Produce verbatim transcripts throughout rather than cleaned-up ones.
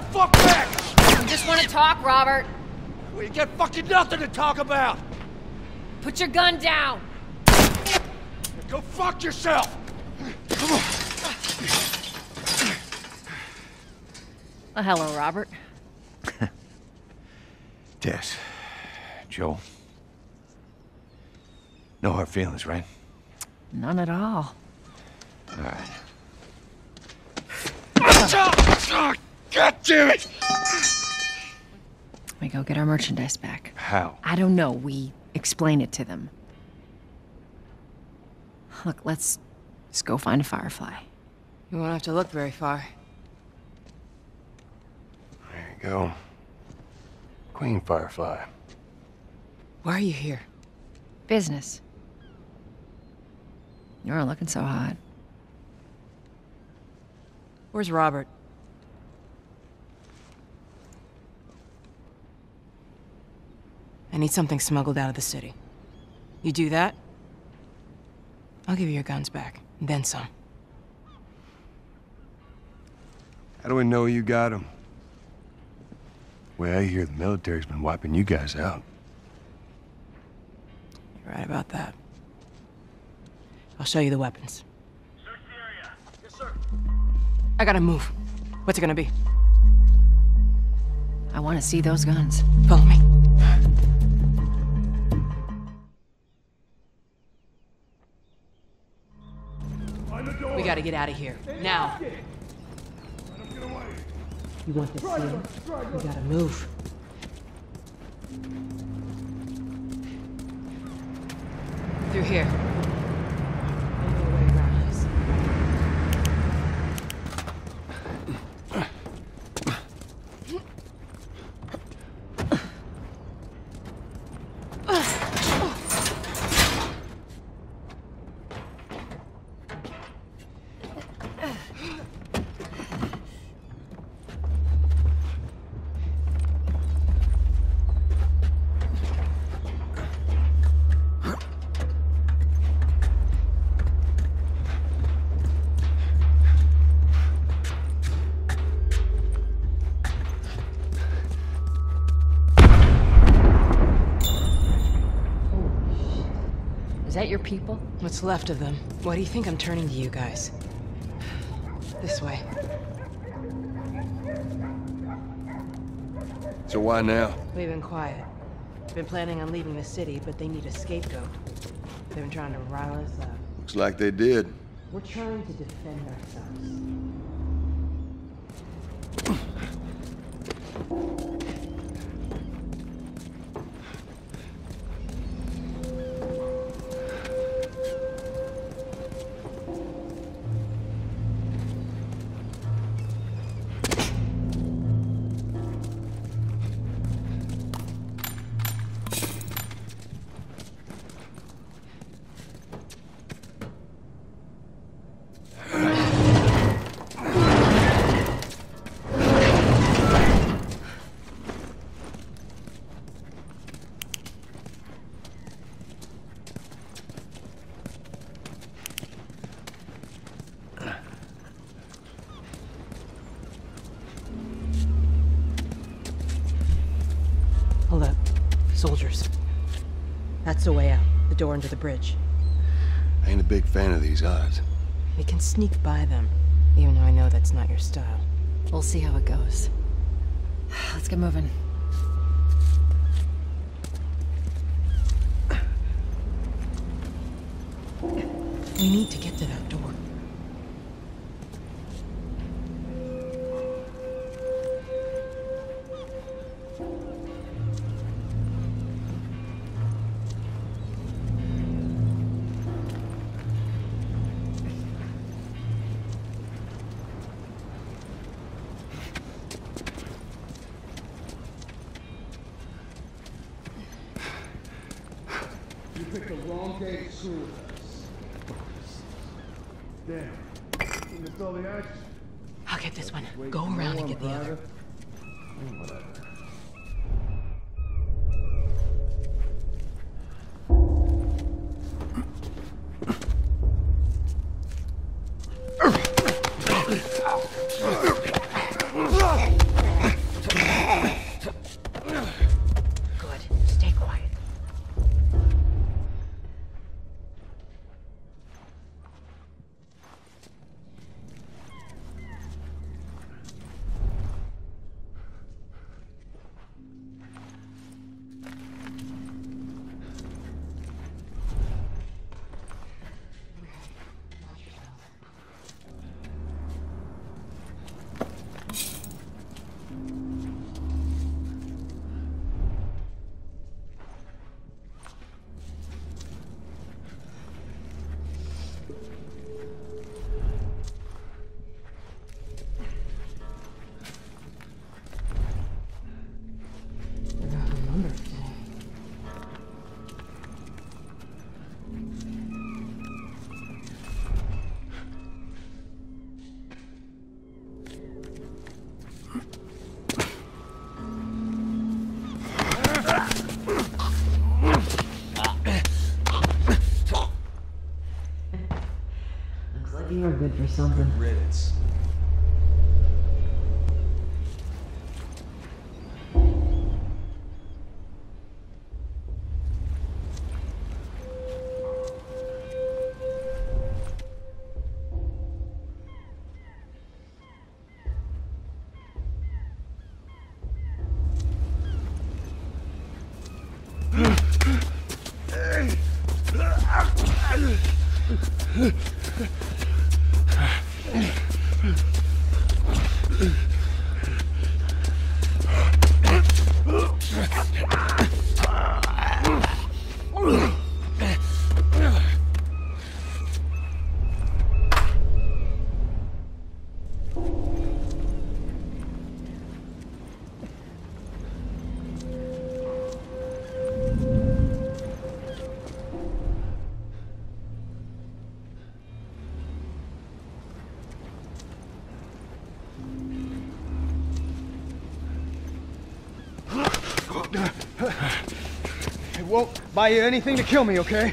the fuck back! I just want to talk, Robert. We got fucking nothing to talk about! Put your gun down! Go fuck yourself! Come on! Well, hello, Robert. Tess. Joel. No hard feelings, right? None at all. All right. Oh. Oh, God damn it! We go get our merchandise back. How? I don't know. We explain it to them. Look, let's, let's go find a Firefly. You won't have to look very far. There you go. Queen Firefly. Why are you here? Business. You're looking so hot. Where's Robert? I need something smuggled out of the city. You do that, I'll give you your guns back, then some. How do we know you got them? Well, I hear the military's been wiping you guys out. You're right about that. I'll show you the weapons. Search the area. Yes, sir. I gotta move. What's it gonna be? I want to see those guns. Follow me. We gotta get out of here. Now. You want this thing? You gotta move. Through here. I know the way around this. Is that your people? What's left of them? Why do you think I'm turning to you guys? This way. So why now? We've been quiet. Been planning on leaving the city, but they need a scapegoat. They've been trying to rile us up. Looks like they did. We're trying to defend ourselves. Soldiers. That's the way out. The door under the bridge. I ain't a big fan of these odds. We can sneak by them, even though I know that's not your style. We'll see how it goes. Let's get moving. We need to get to that door. I'll get this one. Go around and get the other. good for something. Good riddance. It won't buy you anything to kill me, okay?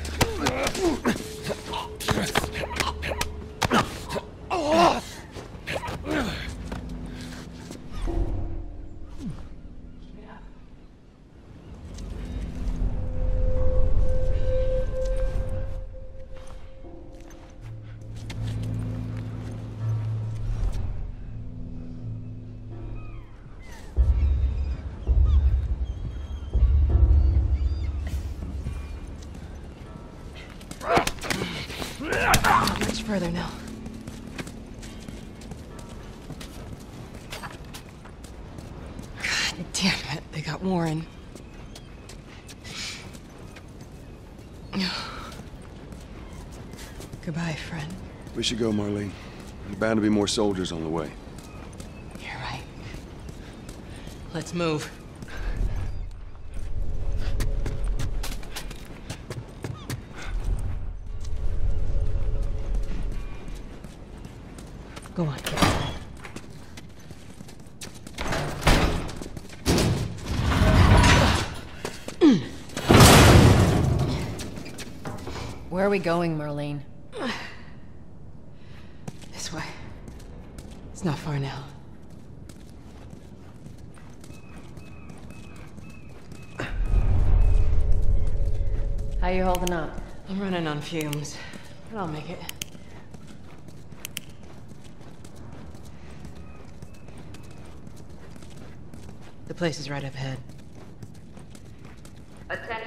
Further now. God damn it, they got Warren. Goodbye, friend. We should go, Marlene. There's bound to be more soldiers on the way. You're right. Let's move. Go on. Where are we going, Marlene? This way. It's not far now. How you holding up? I'm running on fumes, but I'll make it. The place is right up ahead. Attention.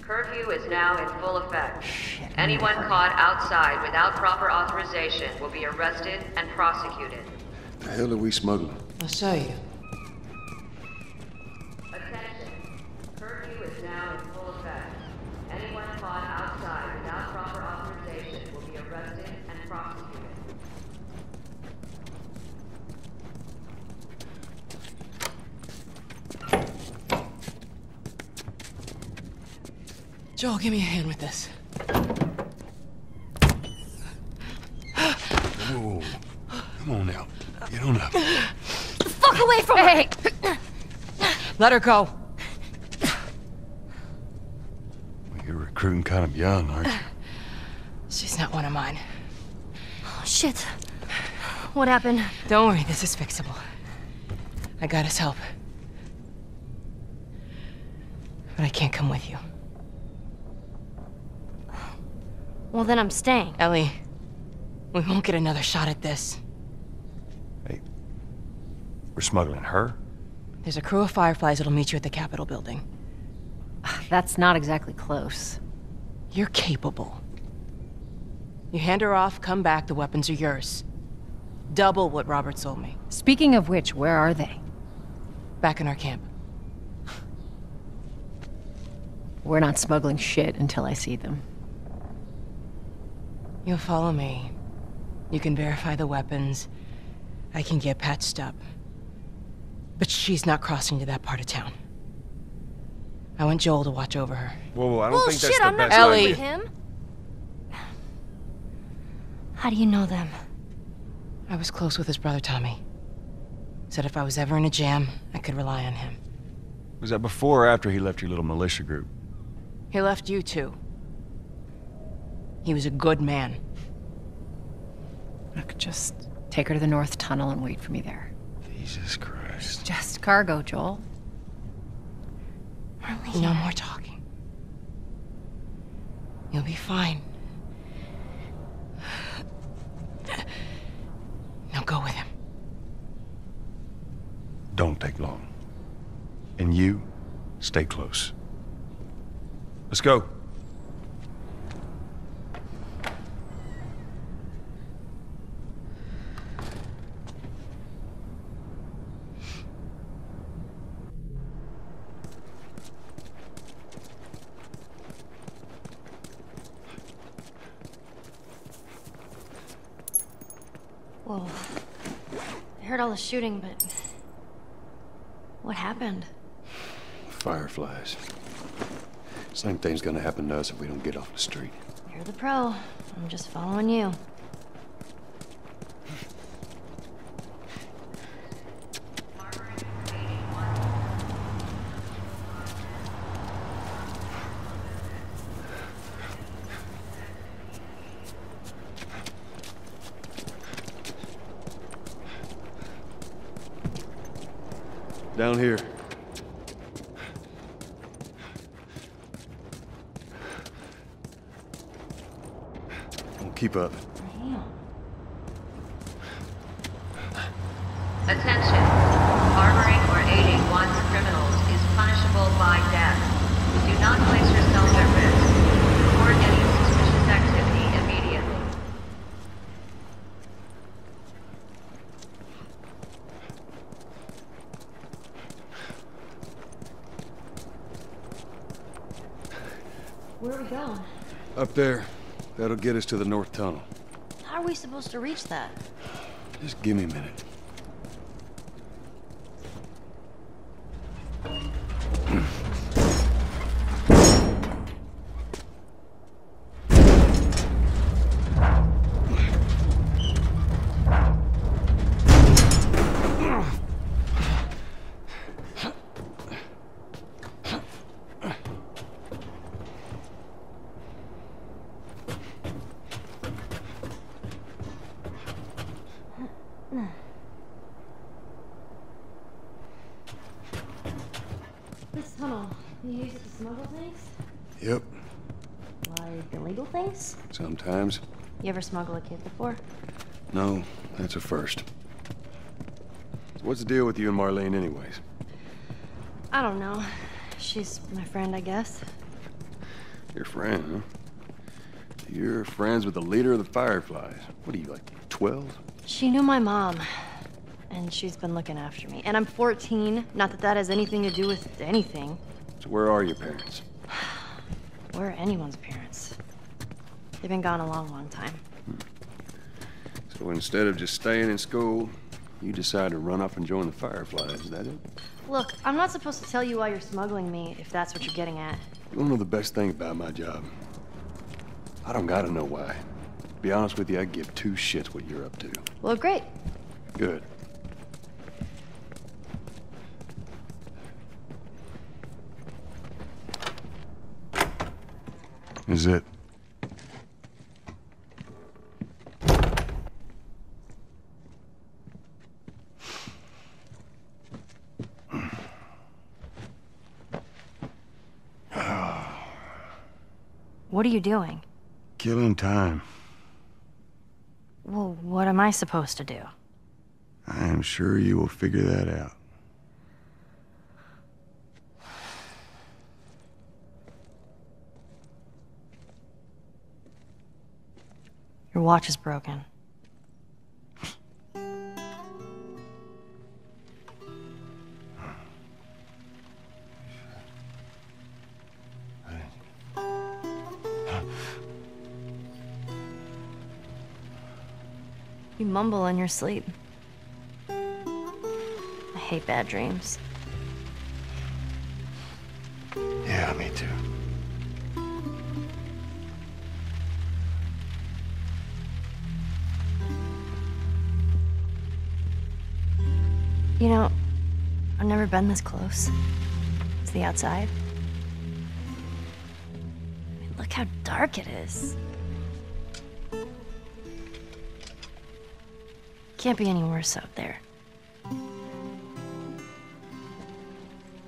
Curfew is now in full effect. Shit, Anyone man. caught outside without proper authorization will be arrested and prosecuted. The hell are we smuggling? I'll show you. Attention. Curfew is now in full effect. Anyone caught outside without proper authorization will be arrested and prosecuted. Joel, give me a hand with this. Whoa. Come on now. Get on up. The fuck away from her! Hey! Let her go. Well, you're recruiting kind of young, aren't you? She's not one of mine. Oh, shit. What happened? Don't worry, this is fixable. I got us help. But I can't come with you. Well, then I'm staying. Ellie, we won't get another shot at this. Hey, we're smuggling her? There's a crew of Fireflies that'll meet you at the Capitol building. That's not exactly close. You're capable. You hand her off, come back, the weapons are yours. Double what Robert sold me. Speaking of which, where are they? Back in our camp. We're not smuggling shit until I see them. You'll follow me. You can verify the weapons. I can get patched up. But she's not crossing to that part of town. I want Joel to watch over her. Whoa, whoa I don't well, think shit, that's the I'm best not Ellie. With him. How do you know them? I was close with his brother, Tommy. Said if I was ever in a jam, I could rely on him. Was that before or after he left your little militia group? He left you two. He was a good man. Look, just take her to the North Tunnel and wait for me there. Jesus Christ. It's just cargo, Joel. Marlene. No more talking. You'll be fine. Now go with him. Don't take long. And you, stay close. Let's go. Whoa. I heard all the shooting, but what happened? Fireflies. Same thing's gonna happen to us if we don't get off the street. You're the pro. I'm just following you. Down here. Keep up. Attention. Harboring or aiding one's criminals is punishable by death. Do not place yourself at risk. Report any suspicious activity immediately. Where are we going? Up there. That'll get us to the North Tunnel. How are we supposed to reach that? Just give me a minute. This tunnel, you used to smuggle things? Yep. Like illegal things? Sometimes. You ever smuggle a kid before? No, that's a first. So what's the deal with you and Marlene anyways? I don't know. She's my friend, I guess. Your friend, huh? You're friends with the leader of the Fireflies. What are you, like twelve? She knew my mom. And she's been looking after me. And I'm fourteen. Not that that has anything to do with anything. So where are your parents? Where are anyone's parents? They've been gone a long, long time. Hmm. So instead of just staying in school, you decide to run up and join the Fireflies, is that it? Look, I'm not supposed to tell you why you're smuggling me, if that's what you're getting at. You don't know the best thing about my job. I don't gotta know why. To be honest with you, I give two shits what you're up to. Well, great. Good. Is it? What are you doing? Killing time. Well, what am I supposed to do? I am sure you will figure that out. Your watch is broken. You mumble in your sleep. I hate bad dreams. Yeah, me too. You know, I've never been this close to the outside. I mean, look how dark it is. Can't be any worse out there.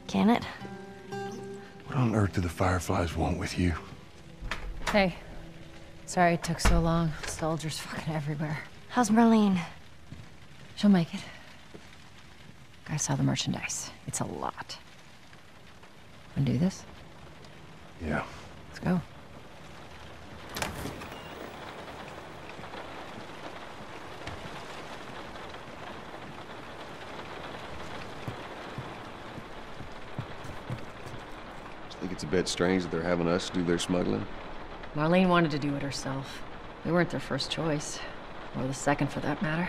Can it? What on earth do the Fireflies want with you? Hey. Sorry it took so long. Soldiers fucking everywhere. How's Marlene? She'll make it. I saw the merchandise. It's a lot. Wanna do this? Yeah. Let's go. I think it's a bit strange that they're having us do their smuggling. Marlene wanted to do it herself. We weren't their first choice. Or the second, for that matter.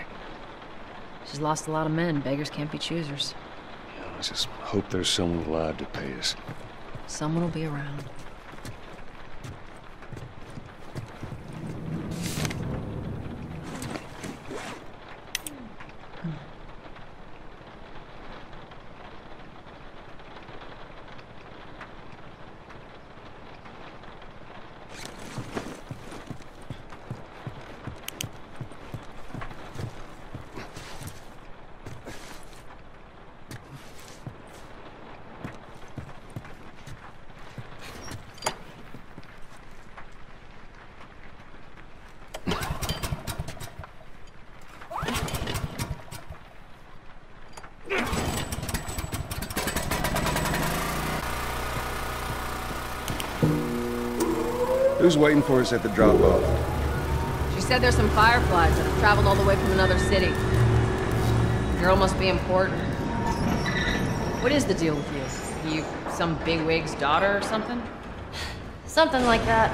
She's lost a lot of men. Beggars can't be choosers. Yeah, I just hope there's someone alive to pay us. Someone will be around. Who's waiting for us at the drop-off? She said there's some Fireflies that have traveled all the way from another city. The girl must be important. What is the deal with you? Are you some bigwig's daughter or something? Something like that.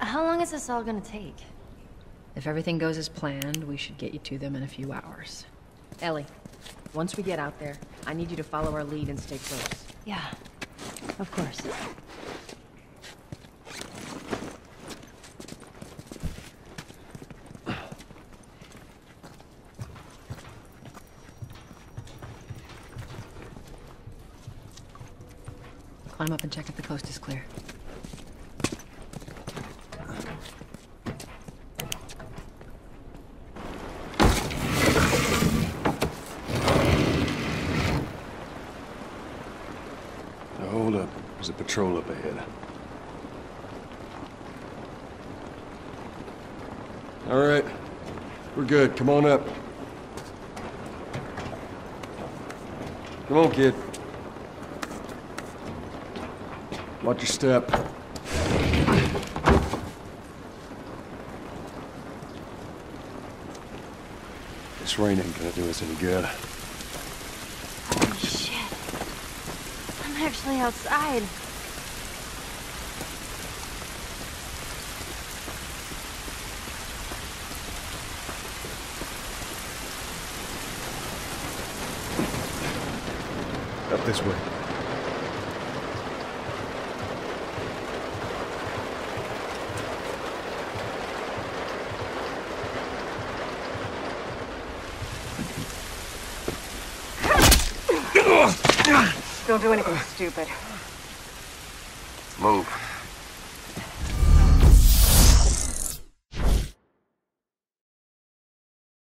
How long is this all gonna take? If everything goes as planned, we should get you to them in a few hours. Ellie, once we get out there, I need you to follow our lead and stay close. Yeah, of course. Climb up and check if the coast is clear. Now hold up. There's a patrol up ahead. All right. We're good. Come on up. Come on, kid. Watch your step. This rain ain't gonna do us any good. Holy shit. I'm actually outside. Up this way. Don't do anything stupid. Move.